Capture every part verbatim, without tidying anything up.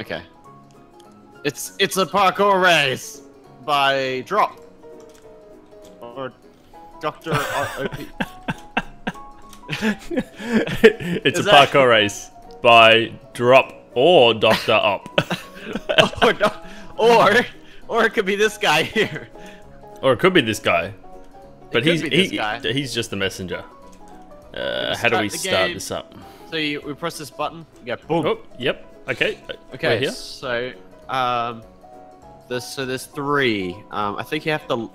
Okay. It's it's a parkour race by Drop or Doctor R O P. It's Is a that... parkour race by Drop or Doctor Up. or, or or it could be this guy here. Or it could be this guy. But he's he, guy. he's just the messenger. Uh, how do we start this up? So you, we press this button. You go boom. Oh, yep. Okay. Okay. Here. So um, there's so there's three. Um, I think you have to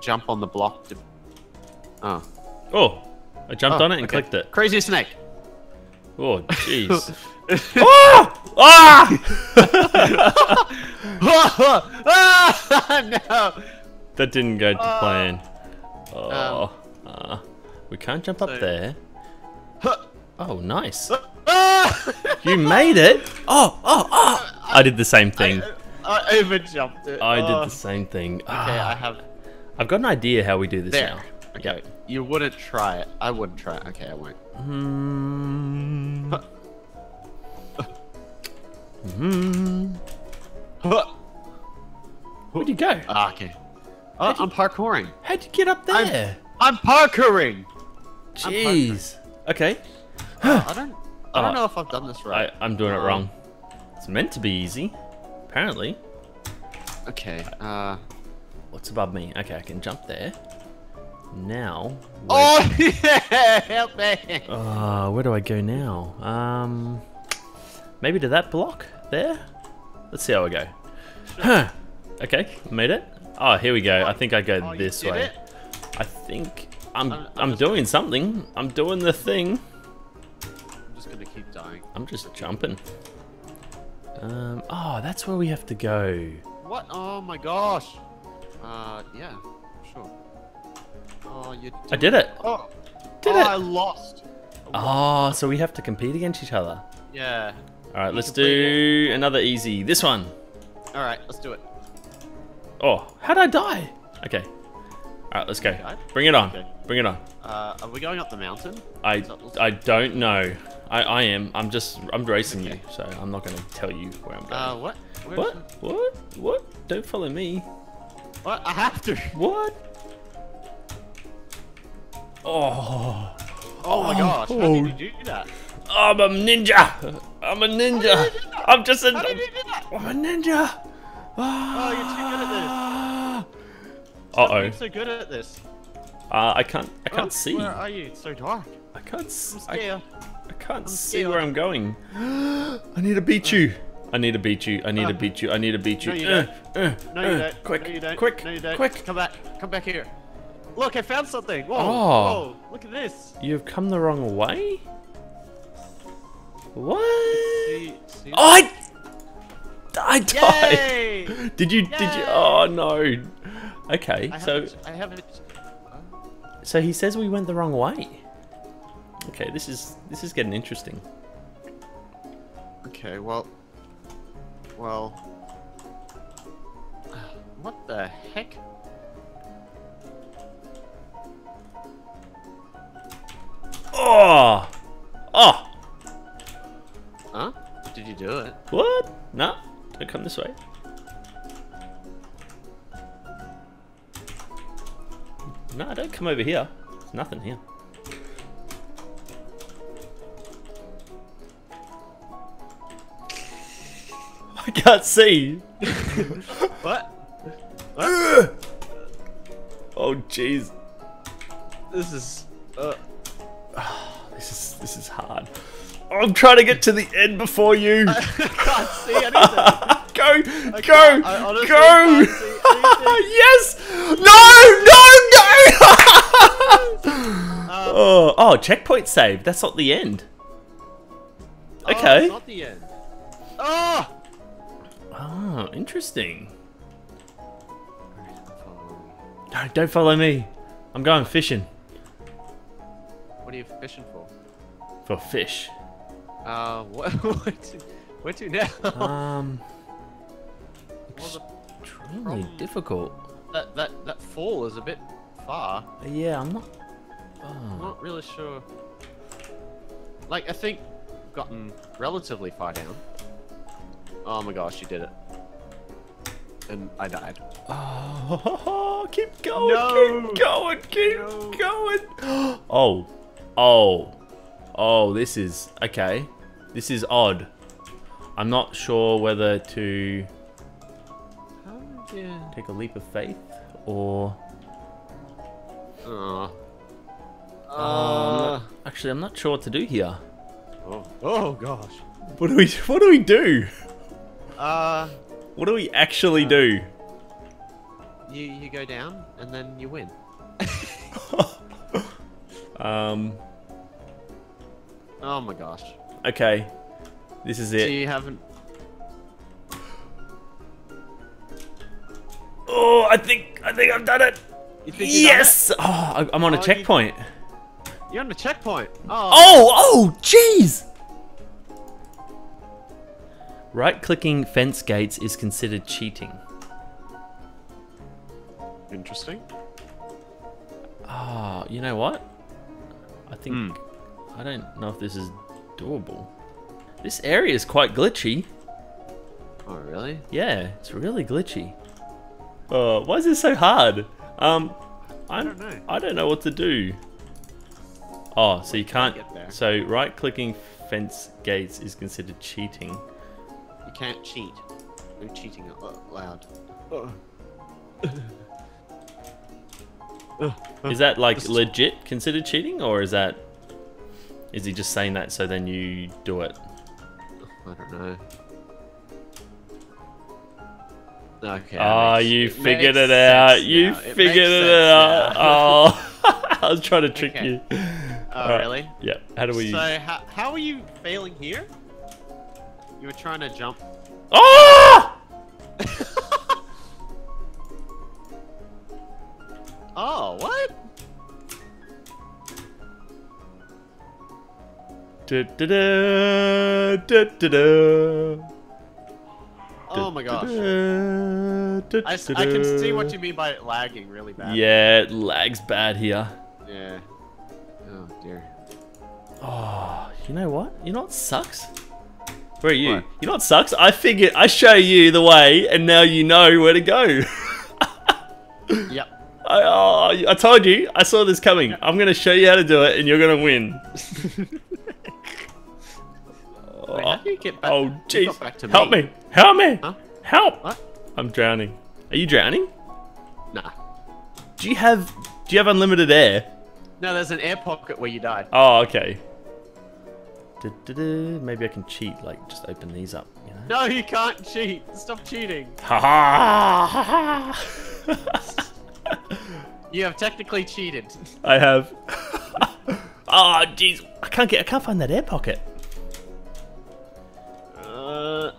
jump on the block. To... Oh. Oh. I jumped oh, on it and okay. clicked it. Crazy snake. Oh jeez. Oh! Ah! Ah! No. That didn't go to oh. plan. Oh, um, uh, we can't jump up so, there. Huh. Oh, nice! Uh, you made it! Oh, oh, oh! I, I did the same thing. I, I over jumped it. I oh. did the same thing. Okay, ah. I have. I've got an idea how we do this there. now. Okay, yep. You wouldn't try it. I wouldn't try it. Okay, I won't. Hmm. Huh. Hmm. Huh. Where'd you go? Ah, okay. Oh, you, I'm parkouring. How'd you get up there? I'm, I'm parkouring. Jeez. I'm parkouring. Okay. Uh, I don't. I don't uh, know if I've done this right. I, I'm doing uh, it wrong. It's meant to be easy, apparently. Okay. Uh, what's above me? Okay, I can jump there. Now. Oh yeah! Help me. Uh, where do I go now? Um, maybe to that block there. Let's see how I go. Huh. Okay, made it. Oh, here we go. I think I go oh, this way. It? I think I'm I'm, I'm, I'm doing something. I'm doing the thing. I'm just gonna keep dying. I'm just jumping. Um. Oh, that's where we have to go. What? Oh my gosh. Uh. Yeah. Sure. Oh, you. I did it. Oh. Did oh, it? I lost. Oh, oh, so we have to compete against each other. Yeah. All right. You let's do it. Another easy. This one. All right. Let's do it. Oh, how'd I die? Okay. Alright, let's go. Bring it on. Okay. Bring it on. Uh, are we going up the mountain? I I don't know. I, I am. I'm just I'm racing okay. you, so I'm not gonna tell you where I'm going. Uh what? Where what? What? What? Don't follow me. What? I have to. What? Oh. Oh my gosh, oh. How did you do that? I'm a ninja! I'm a ninja! I'm just a How did you do that? I'm a ninja! Oh, you're too good at this. Uh oh. You're so good at this. Uh, I can't. I can't oh, see. Where are you? It's so dark. I can't. I'm scared. I, I can't I'm see scared. where I'm going. I need to beat you. I need to beat you. I need to beat you. I need to beat you. No, you don't. Uh, uh, no, you don't. Uh, quick. No, you don't. Quick. No, you don't. Quick. Come back. Come back here. Look, I found something. Whoa. Oh. Whoa. Look at this. You've come the wrong way. What? See, see oh. I I died. Yay! Did you? Yay! Did you? Oh no. Okay. I so. Haven't, I haven't. So he says we went the wrong way. Okay. This is this is getting interesting. Okay. Well. Well. What the heck? Oh. Oh. Huh? Did you do it? What? No. Don't come this way. No, don't come over here. There's nothing here. I can't see. What? What? Oh, jeez. This is. Uh... Oh, this is this is hard. I'm trying to get to the end before you. I can't see anything. Go, okay, go, I honestly go! Can't see anything. Yes! No! No! No! um, oh, oh, checkpoint save. That's not the end. Okay. Oh, it's not the end. Oh! Oh, interesting. No, don't follow me. I'm going fishing. What are you fishing for? For fish. Uh, what, what to, where to now? Um, extremely difficult. That that that fall is a bit far. Yeah, I'm not. Oh. I'm not really sure. Like I think, I've gotten relatively far down. Oh my gosh, you did it. And I died. Oh, keep going, no. keep going, keep no. going. Oh, oh, oh, this is, okay. This is odd. I'm not sure whether to oh, yeah. take a leap of faith or... Uh, uh, um, actually, I'm not sure what to do here. Oh, oh gosh. What do we, what do we do? Uh... What do we actually uh, do? You you go down and then you win. um. Oh my gosh. Okay, this is it. So you haven't. Oh, I think I think I've done it. You think yes. Done it? Oh, I'm on oh, a checkpoint. You... You're on a checkpoint. Oh. Oh, oh, jeez. Right-clicking fence gates is considered cheating. Interesting. Ah, oh, you know what? I think... Mm. I don't know if this is doable. This area is quite glitchy. Oh, really? Yeah, it's really glitchy. Oh, why is this so hard? Um, I'm, I don't know. I don't know what to do. Oh, so you can't... So, right-clicking fence gates is considered cheating. You can't cheat. No cheating out loud. Is that like legit considered cheating, or is that... Is he just saying that so then you do it? I don't know. Okay. Oh, you figured it out. You figured it out. Oh, I was trying to trick you. Oh, really? Yeah. How do we... So, how, how are you failing here? You were trying to jump. Oh! Oh, what? Da, da, da, da, da, da. Oh my gosh. Da, da, da, da. I, I can see what you mean by it lagging really bad. Yeah, it lags bad here. Yeah. Oh dear. Oh, you know what? You know what sucks? Where are you? What? You know what sucks? I figured I show you the way, and now you know where to go. Yep. I, oh, I told you. I saw this coming. Yep. I'm gonna show you how to do it, and you're gonna win. Wait, how do you get back? Oh, jeez! Oh, help me! Help me! Huh? Help! What? I'm drowning. Are you drowning? Nah. Do you have Do you have unlimited air? No, there's an air pocket where you died. Oh, okay. Maybe I can cheat, like just open these up, you know? No, you can't cheat. Stop cheating. Ha ha ha. You have technically cheated. I have. Oh jeez, I can't get I can't find that air pocket. Uh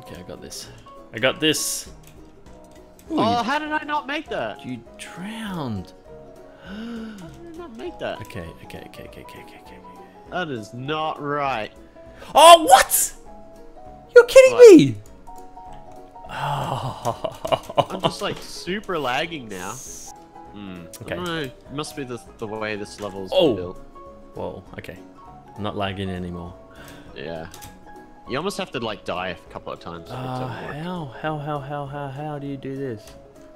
Okay, I got this. I got this. Ooh, oh, how did I not make that? You drowned. How did I not make that? Okay, okay, okay, okay, okay, okay, okay. That is not right. Oh, what? You're kidding what? me. Oh. I'm just like super lagging now. Mm, okay. I don't know. It must be the, the way this level's oh. built. Whoa, okay. I'm not lagging anymore. Yeah. You almost have to like die a couple of times. Uh, how, how, how, how, how, how do you do this?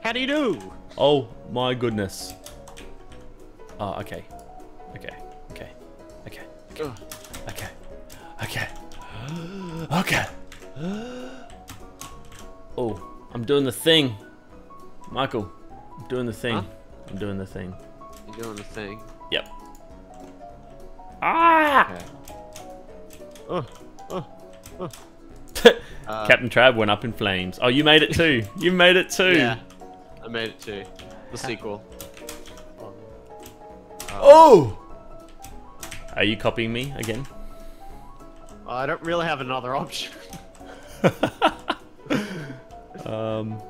How do you do? Oh my goodness. Oh, okay. Okay. Okay, okay, okay. Oh, I'm doing the thing. Michael, I'm doing the thing. Huh? I'm doing the thing. You're doing the thing? Yep. Ah! Okay. Oh, oh, oh. uh, Captain Trav went up in flames. Oh, you made it too. You made it too. Yeah, I made it too. The sequel. Oh! oh. Are you copying me again? Well, I don't really have another option. um.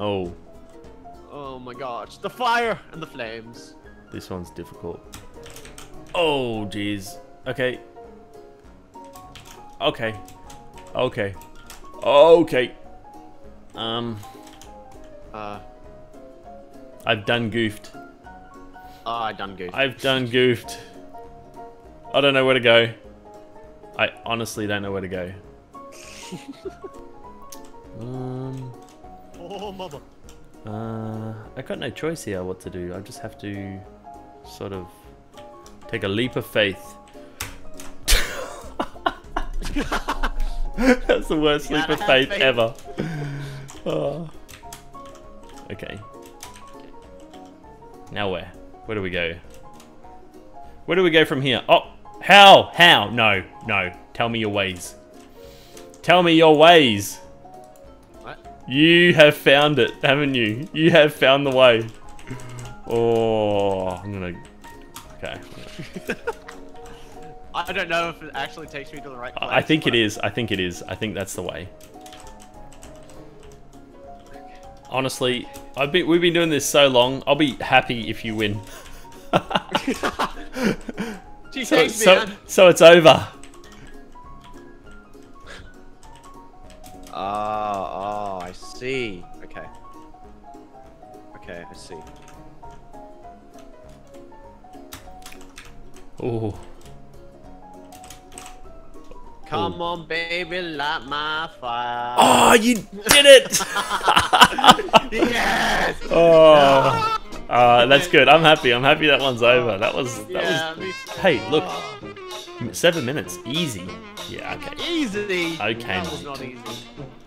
Oh. Oh my gosh! The fire and the flames. This one's difficult. Oh jeez. Okay. Okay. Okay. Okay. Um. Uh. I've done goofed. Oh, I done goofed. I've done goofed. I don't know where to go. I honestly don't know where to go. um. Oh, mother. Uh, I got no choice here what to do. I just have to sort of take a leap of faith. That's the worst leap of faith, faith ever. Oh. Okay. Now where? Where do we go? Where do we go from here? Oh, how? How? No, no. Tell me your ways. Tell me your ways. What? You have found it, haven't you? You have found the way. Oh, I'm gonna. Okay. I don't know if it actually takes me to the right place. I think it is. I think it is. I think that's the way. Honestly, I've been, we've been doing this so long. I'll be happy if you win. Gee, so, thanks, so, man. So it's over. Oh, oh, I see. Okay. Okay, I see. Oh. Come on, baby, light my fire. Oh, you did it! Yes! Oh, uh, that's good. I'm happy. I'm happy that one's over. That was. That yeah, was... Hey, look. Seven minutes. Easy. Yeah, okay. Easy. Okay. That was not easy.